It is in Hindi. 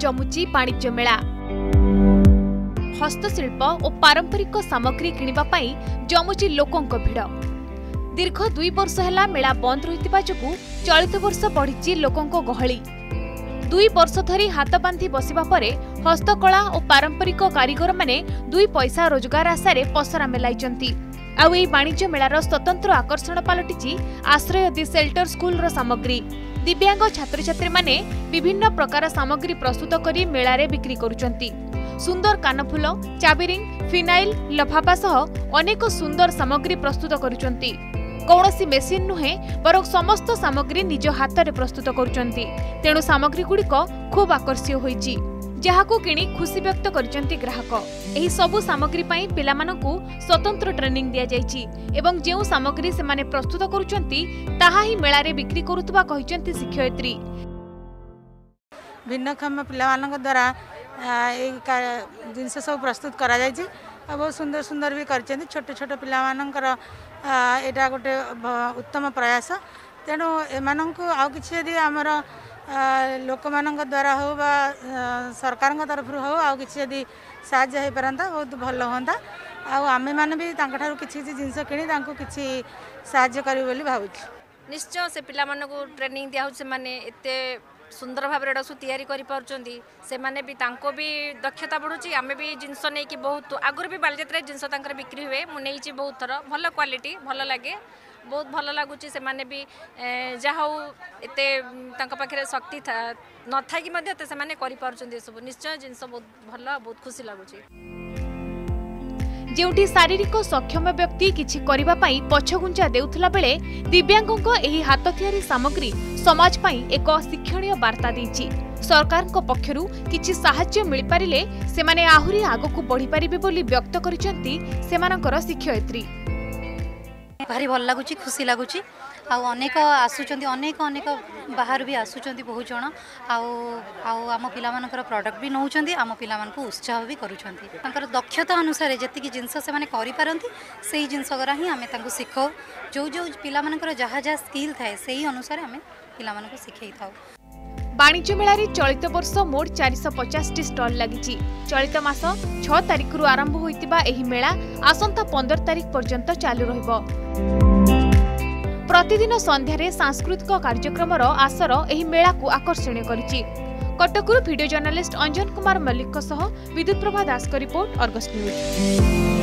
जमुची वाणिज्य मेला। हस्तशिल्प और पारंपरिक सामग्री किणवाई जमुची लोकों भिड़। दीर्घ दुई वर्ष है मेला बंद रही जो चलित वर्ष बढ़ी लोकों गहली। दुई वर्ष धरी हाथ बांधि बसिबा परे हस्तकला और पारंपरिक कारीगर माने दुई पैसा रोजगार आशारे पसरा मेलाइचंती। आउ एई वाणिज्य मेलार स्वतंत्र आकर्षण पालटिची आश्रय दि सेल्टर स्कूलर सामग्री। दिव्यांग छात्र छात्री माने विभिन्न प्रकार सामग्री प्रस्तुत करी मेलारे बिक्री करुचंती। सुंदर कानफुल, चाबिरिंग, फिनाइल, लफापा सह अनेक सुंदर सामग्री प्रस्तुत करुचंती। कौनसी मेसीन नुहे बरक समस्त सामग्री निज हाथ में प्रस्तुत करुचंती। तेणु सामग्री गुड़िक खूब आकर्षण होईची, जहाकू किणी खुशी व्यक्त करिसंती ग्राहक। एही सबू सामग्री पाई पिलामानकू स्वतंत्र ट्रेनिंग दिया जायची एवं जेउ सामग्री सेमाने प्रस्तुत करुचंती ताहा ही मेलारे बिक्री करुतबा कहिसंती शिक्षयत्री। भिन्नक्षम पिलामानक द्वारा ए जिनस सब प्रस्तुत करा जायची। बहुत सुंदर सुंदर भी करिसंती छोटे छोटे पिलामानकर एटा गोटे उत्तम प्रयास। तेणु एमानकू आउ किछि यदि हमर लोक मानक द्वारा हो बा सरकार तरफ हो आउ किछि यदि साहाय्य हो परंता बहुत भल होंता। आमे माने भी तांका ठारू किछि जिंस किणी तांको किछि साहाय्य करियो बोली भावुछि। निश्चय से पिला मानक ट्रेनिंग दिया हो से माने एते सुंदर भाव रे डसु तयारी करि पारचंदी। से माने भी तांको भी दक्षता बढ़ुछि। आमे भी जिंस नै कि बहुत आगुर भी बालजात्रा जिंस तांकर बिक्री होवे मु नै छि बहुत थरा भल क्वालिटी भल लागे बहुत भल लगुच। से माने भी जहा एते तांका पाखरे शक्ति था न था कि मध्य से माने करि पारचंदी सब निश्चय जिंस बहुत भल बहुत खुशी लगुच। जेउटी शारीरिक सक्षम व्यक्ति किछि करिबा पई पछगुंचा देउथला बेले दिव्यांगों एही हाथ थियारी सामग्री समाज पई एक शिक्षणीय वार्ता देछि। सरकार को पक्षरु किछि सहायता मिल पारिले से माने आहुरी आगकु बढ़ि परिबे बोली व्यक्त करिसंती सेमानकर शिक्षयत्री। भारी भल लगुच खुशी लगुच। अनेक आसुंच अनेक अनेक बाहर भी आसुंच बहुत जन आम पिला प्रोडक्ट भी नौच आम पिला उत्साह भी कर दक्षता अनुसार जी जिनस से जिनस गुरा ही आम शिखाऊ। जो जो पिला जहाँ जहाँ स्किल थाए से ही अनुसार आम पिला शिखे था। वाणिज्य मेलार चलित वर्ष मोट 450 स्टल लगी। चलित मास 6 तारिख रु आरंभ होइतिबा एही मेला आसंता 15 तारिख पर्यंत चालू रहिबो। प्रतिदिन संध्यारे सांस्कृतिक कार्यक्रमर आसर एही मेला को आकर्षण करिछि। कटकरु वीडियो जर्नलिस्ट अंजन कुमार मल्लिक सह Vidyutprabha Das report, Argus news.